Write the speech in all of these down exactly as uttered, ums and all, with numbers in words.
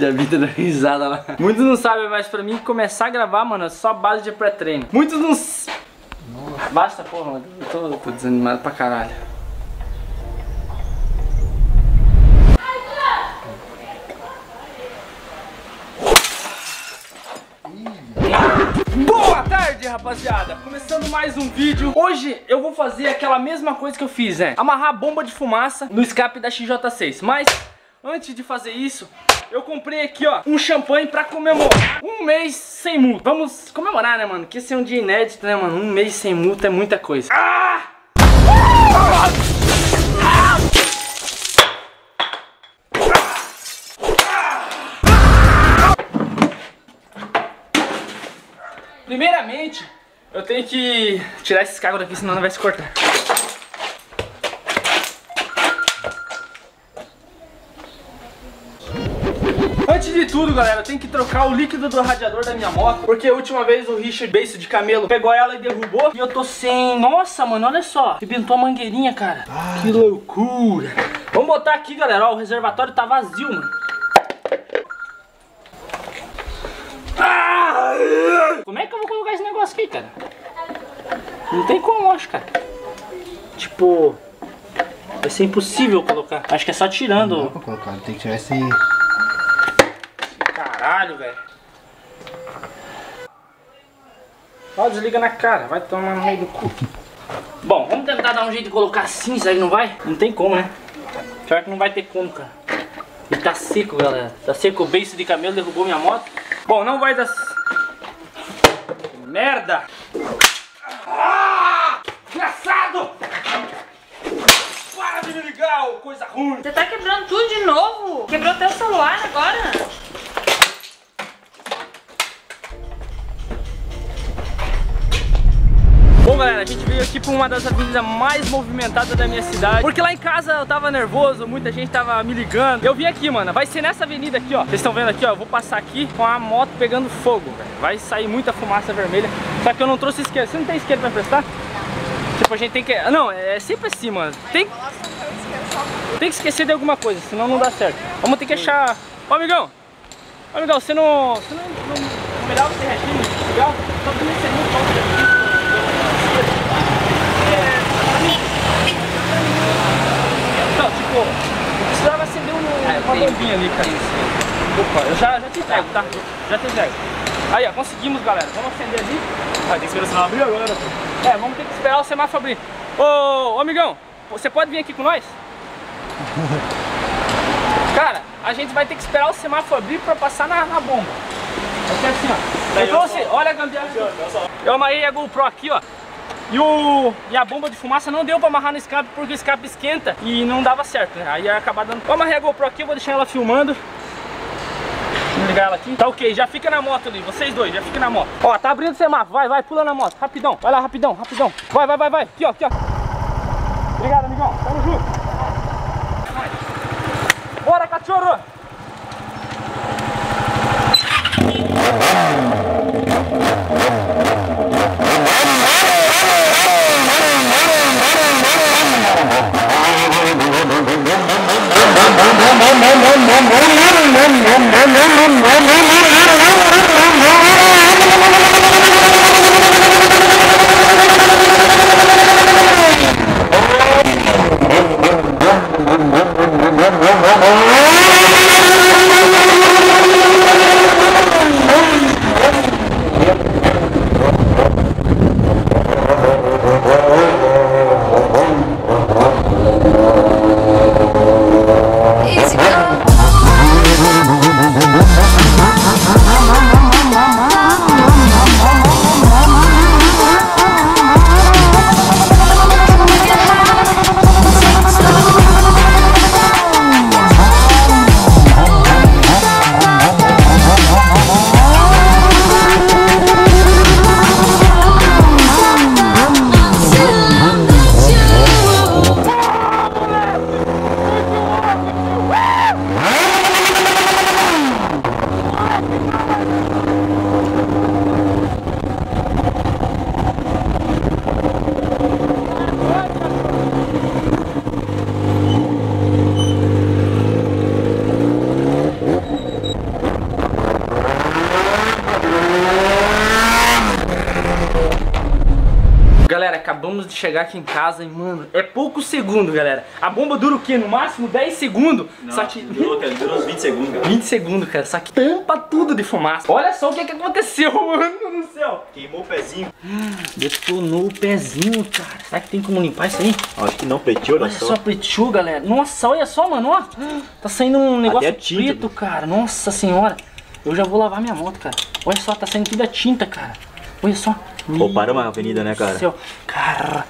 Já vi toda risada lá. Muitos não sabem, mas pra mim começar a gravar, mano, é só base de pré-treino. Muitos não... Nossa. Basta, porra, mano. Eu tô, tô desanimado pra caralho. Boa tarde, rapaziada! Começando mais um vídeo. Hoje eu vou fazer aquela mesma coisa que eu fiz, né? Amarrar a bomba de fumaça no escape da X J seis. Mas antes de fazer isso, eu comprei aqui, ó, um champanhe pra comemorar um mês sem multa. Vamos comemorar, né, mano? Que esse é um dia inédito, né, mano? Um mês sem multa é muita coisa. Ah! Ah! Primeiramente, eu tenho que tirar esses cacos daqui, senão não vai se cortar. Antes de tudo, galera, eu tenho que trocar o líquido do radiador da minha moto, porque a última vez o Richard Beiço de Camelo pegou ela e derrubou, e eu tô sem... Nossa, mano, olha só, rebentou a mangueirinha, cara. Ah, que loucura. Vamos botar aqui, galera, ó, o reservatório tá vazio, mano. Como é que eu vou colocar esse negócio aqui, cara? Não tem como, acho, cara. Tipo, vai ser impossível colocar. Acho que é só tirando. Não dá pra colocar, tem que tirar esse... Caralho, velho. Ó, desliga na cara, vai tomar no meio do cu. Bom, vamos tentar dar um jeito de colocar assim, será que não vai? Não tem como, né? Pior que não vai ter como, cara. E tá seco, galera. Tá seco, o Beiço de Camelo derrubou minha moto. Bom, não vai dar... Merda! Ah! Desgraçado! Para de me ligar, ô coisa ruim! Você tá quebrando tudo de novo? Quebrou teu celular agora? Bom, galera, a gente veio aqui pra uma das avenidas mais movimentadas da minha cidade, porque lá em casa eu tava nervoso, muita gente tava me ligando. Eu vim aqui, mano, vai ser nessa avenida aqui, ó. Vocês estão vendo aqui, ó, eu vou passar aqui com a moto pegando fogo, velho. Vai sair muita fumaça vermelha, só que eu não trouxe isqueiro. Você não tem isqueiro pra prestar? Não. Tipo, a gente tem que... Não, é sempre assim, mano. Tem, tem que esquecer de alguma coisa, senão não dá certo. Vamos ter que achar... Ó, amigão! Ó, amigão, você não... Você não... não... Melhor você reagir, né? Legal? Só que você não pode reagir. Pô, eu precisava acender uma bombinha ali, cara. Opa, eu já, já te entrego, tá? Já te entrego. Aí, ó, conseguimos, galera. Vamos acender ali. Ah, tem que esperar o sinal abrir agora, pô. É, vamos ter que esperar o semáforo abrir. Ô, ô, amigão, você pode vir aqui com nós? Cara, a gente vai ter que esperar o semáforo abrir pra passar na, na bomba. Aqui assim, ó. Eu trouxe, olha a gambiarra. Eu amarrei a GoPro aqui, ó. E, o, e a bomba de fumaça não deu pra amarrar no escape, porque o escape esquenta e não dava certo, né? Aí ia acabar dando... Eu amarrei a GoPro aqui, eu vou deixar ela filmando. Vou ligar ela aqui. Tá ok, já fica na moto ali, vocês dois, já fica na moto. Ó, tá abrindo o semáforo, vai, vai, pula na moto, rapidão. Vai lá, rapidão, rapidão. Vai, vai, vai, vai. Aqui, ó, aqui, ó. Obrigado, amigão, tamo junto. Bora, cachorro! It's gone. de chegar aqui em casa e, mano, é poucos segundos, galera. A bomba dura o quê? No máximo dez segundos? Não, só que... durou, cara, durou uns vinte segundos, cara. vinte segundos, cara. Só que tampa tudo de fumaça. Olha só o que, que aconteceu, mano do céu. Queimou o pezinho. Hum, detonou o pezinho, cara. Será que tem como limpar isso aí? Acho que não, preteou, olha só. Olha só, preteou, galera. Nossa, olha só, mano. Ó. Tá saindo um negócio preto, cara. Nossa senhora. Eu já vou lavar minha moto, cara. Olha só, tá saindo tudo a tinta, cara. Olha só. Roubaram uma avenida, né, cara? Céu. Cara,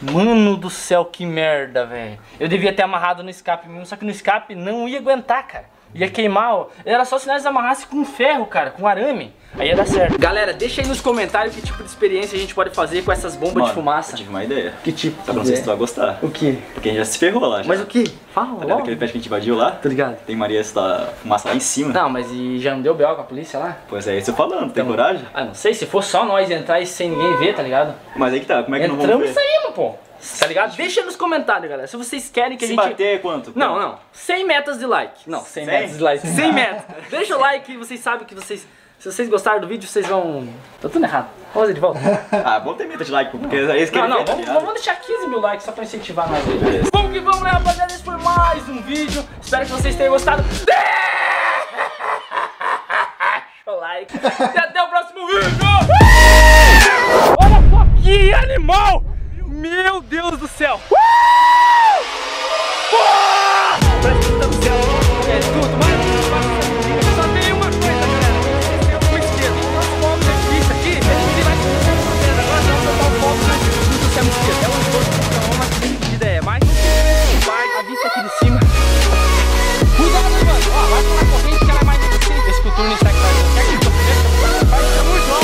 mano do céu, que merda, velho. Eu devia ter amarrado no escape mesmo, só que no escape não ia aguentar, cara. Ia queimar, ó. Era só se nós amarrasse com ferro, cara, com arame. Aí ia dar certo. Galera, deixa aí nos comentários que tipo de experiência a gente pode fazer com essas bombas, mano, de fumaça. Eu tive uma ideia. Que tipo? Tá, não sei se tu vai gostar. O quê? Porque a gente já se ferrou lá já. Mas o quê? Fala, tá ligado? Aquele pet que a gente invadiu lá? Tô ligado. Tem Maria essa fumaça lá em cima. Não, mas e já não deu B O com a polícia lá? Pois é, isso eu falando, tem então, coragem? Ah, não sei, se for só nós entrar e sem ninguém ver, tá ligado? Mas aí que tá, como é que não vamos ver? Entramos isso aí, meu pô. Tá ligado? Deixa nos comentários, galera, se vocês querem que se a gente... Se bater, quanto? Não, não. cem metas de like. Não, cem metas de like. cem metas. Deixa o like, vocês sabem que vocês... Se vocês gostaram do vídeo, vocês vão... Tá tudo errado. Vamos fazer de volta. Ah, vamos ter meta de like, porque é isso que... Não, não, vamos, vamos deixar quinze mil likes só pra incentivar mais vídeos. Vamos que vamos, né, rapaziada? Esse foi mais um vídeo. Espero que vocês tenham gostado. Deixa o like. E até o próximo vídeo. Olha só que animal! Meu Deus do céu!